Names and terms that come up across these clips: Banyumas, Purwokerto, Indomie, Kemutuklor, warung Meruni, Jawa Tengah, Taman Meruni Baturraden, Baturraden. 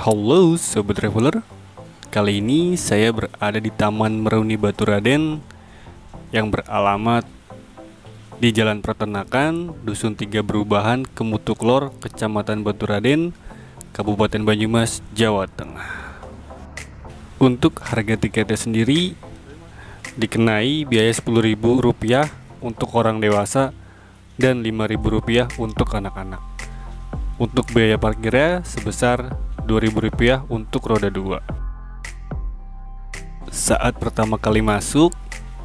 Halo Sobat Traveler, kali ini saya berada di Taman Meruni Baturraden yang beralamat di Jalan Peternakan, Dusun 3 Perubahan, Kemutuklor, Kecamatan Baturraden, Kabupaten Banyumas, Jawa Tengah. Untuk harga tiketnya sendiri dikenai biaya Rp10.000 untuk orang dewasa dan Rp5.000 untuk anak-anak. Untuk biaya parkirnya sebesar Rp2.000 untuk roda 2. Saat pertama kali masuk,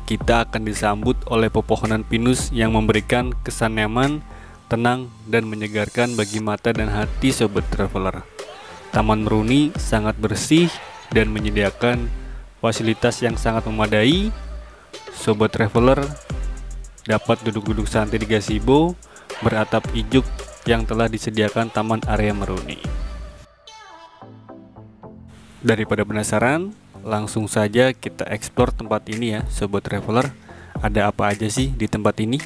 kita akan disambut oleh pepohonan pinus yang memberikan kesan nyaman, tenang, dan menyegarkan bagi mata dan hati Sobat Traveler. Taman Meruni sangat bersih dan menyediakan fasilitas yang sangat memadai. Sobat Traveler dapat duduk-duduk santai di gazebo beratap ijuk yang telah disediakan Taman Area Meruni. Daripada penasaran, langsung saja kita eksplor tempat ini ya Sobat Traveler. Ada apa aja sih di tempat ini?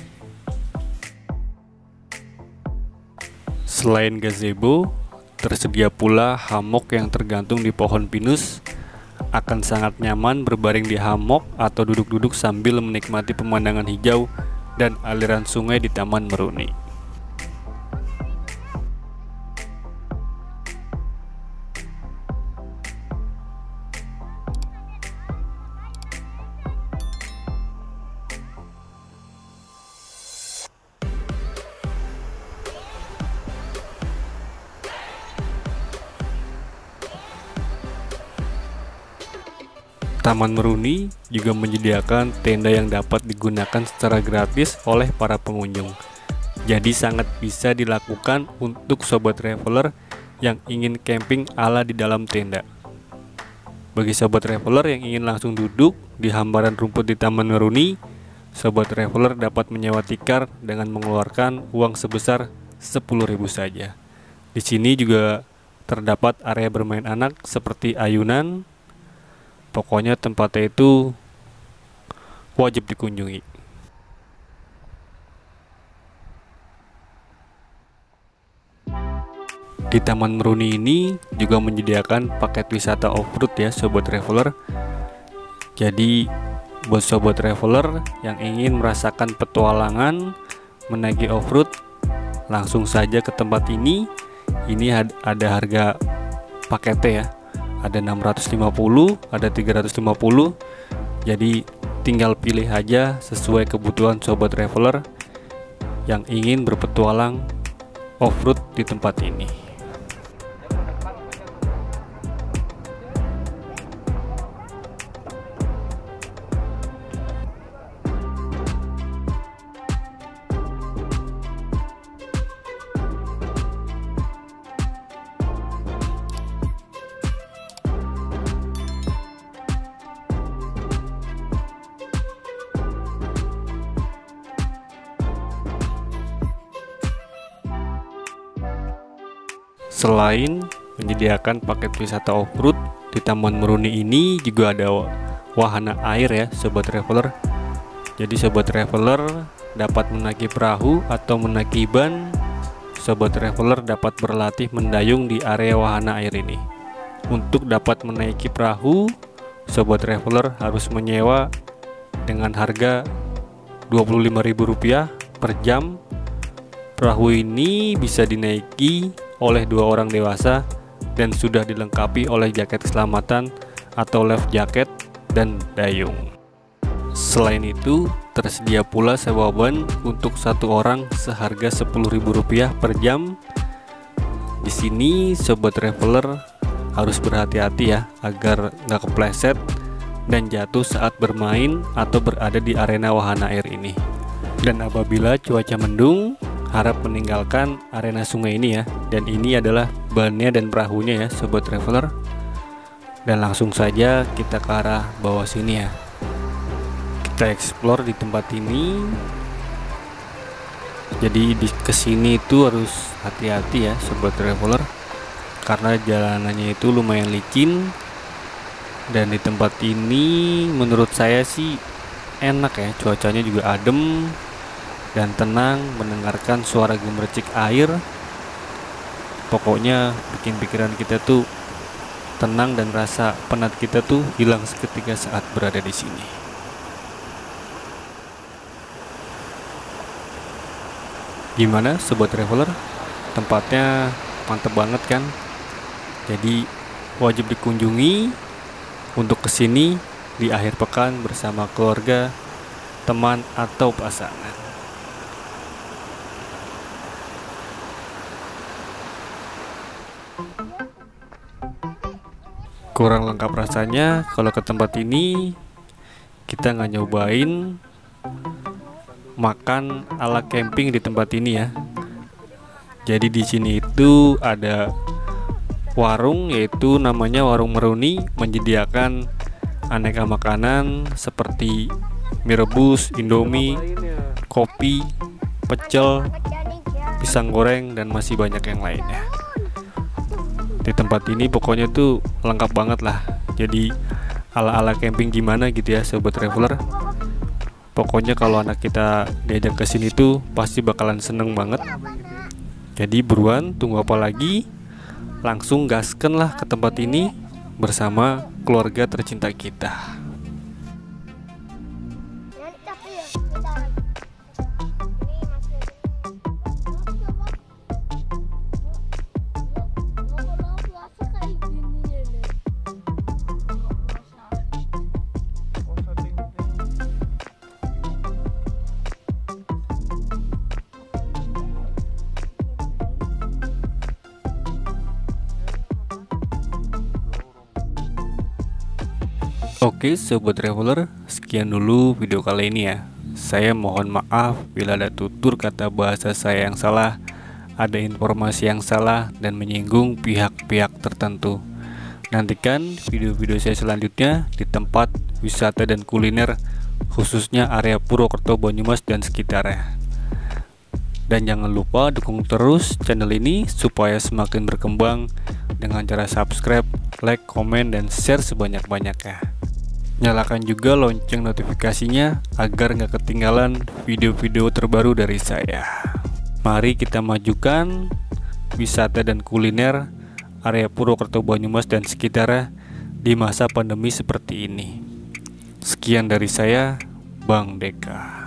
Selain gazebo, tersedia pula hammock yang tergantung di pohon pinus. Akan sangat nyaman berbaring di hammock atau duduk-duduk sambil menikmati pemandangan hijau dan aliran sungai di Taman Meruni. Taman Meruni juga menyediakan tenda yang dapat digunakan secara gratis oleh para pengunjung. Jadi sangat bisa dilakukan untuk Sobat Traveler yang ingin camping ala di dalam tenda. Bagi Sobat Traveler yang ingin langsung duduk di hamparan rumput di Taman Meruni, Sobat Traveler dapat menyewa tikar dengan mengeluarkan uang sebesar Rp10.000 saja. Di sini juga terdapat area bermain anak seperti ayunan. Pokoknya tempatnya itu wajib dikunjungi. Di Taman Meruni ini juga menyediakan paket wisata off-road ya Sobat Traveler. Jadi buat Sobat Traveler yang ingin merasakan petualangan menaiki off-road, langsung saja ke tempat ini. Ini ada harga paketnya ya. Ada 650, ada 350. Jadi tinggal pilih aja sesuai kebutuhan Sobat Traveler yang ingin berpetualang off-road di tempat ini. Selain menyediakan paket wisata off-road, di Taman Meruni ini juga ada wahana air ya Sobat Traveler. Jadi Sobat Traveler dapat menaiki perahu atau menaiki ban. Sobat Traveler dapat berlatih mendayung di area wahana air ini. Untuk dapat menaiki perahu, Sobat Traveler harus menyewa dengan harga Rp25.000 per jam. Perahu ini bisa dinaiki oleh 2 orang dewasa dan sudah dilengkapi oleh jaket keselamatan atau life jacket dan dayung. Selain itu, tersedia pula sewa ban untuk 1 orang seharga Rp10.000 per jam. Di sini Sobat Traveler harus berhati-hati ya agar nggak kepleset dan jatuh saat bermain atau berada di arena wahana air ini. Dan apabila cuaca mendung, harap meninggalkan arena sungai ini ya. Dan ini adalah bannya dan perahunya ya Sobat Traveler. Dan langsung saja kita ke arah bawah sini ya. Kita explore di tempat ini. Jadi di kesini itu harus hati-hati ya Sobat Traveler, karena jalanannya itu lumayan licin. Dan di tempat ini menurut saya sih enak ya, cuacanya juga adem dan tenang, mendengarkan suara gemercik air. Pokoknya bikin pikiran kita tuh tenang dan rasa penat kita tuh hilang seketika saat berada di sini. Gimana sobat traveler? Tempatnya mantep banget kan? Jadi wajib dikunjungi untuk kesini di akhir pekan bersama keluarga, teman atau pasangan. Kurang lengkap rasanya kalau ke tempat ini kita nggak nyobain makan ala camping di tempat ini ya. Jadi di sini itu ada warung, yaitu namanya warung Meruni, menyediakan aneka makanan seperti mie rebus, Indomie, kopi, pecel, pisang goreng, dan masih banyak yang lainnya. Di tempat ini pokoknya tuh lengkap banget lah. Jadi ala-ala camping gimana gitu ya sobat traveler. Pokoknya kalau anak kita diajak ke sini tuh pasti bakalan seneng banget. Jadi buruan, tunggu apa lagi? Langsung gaskenlah ke tempat ini bersama keluarga tercinta kita. Oke sobat traveler, sekian dulu video kali ini ya. Saya mohon maaf bila ada tutur kata bahasa saya yang salah, ada informasi yang salah dan menyinggung pihak-pihak tertentu. Nantikan video-video saya selanjutnya di tempat wisata dan kuliner, khususnya area Purwokerto, Banyumas dan sekitarnya. Dan jangan lupa dukung terus channel ini supaya semakin berkembang dengan cara subscribe, like, komen, dan share sebanyak-banyaknya. Nyalakan juga lonceng notifikasinya agar nggak ketinggalan video-video terbaru dari saya. Mari kita majukan wisata dan kuliner area Purwokerto, Banyumas dan sekitarnya di masa pandemi seperti ini. Sekian dari saya, Bang Deka.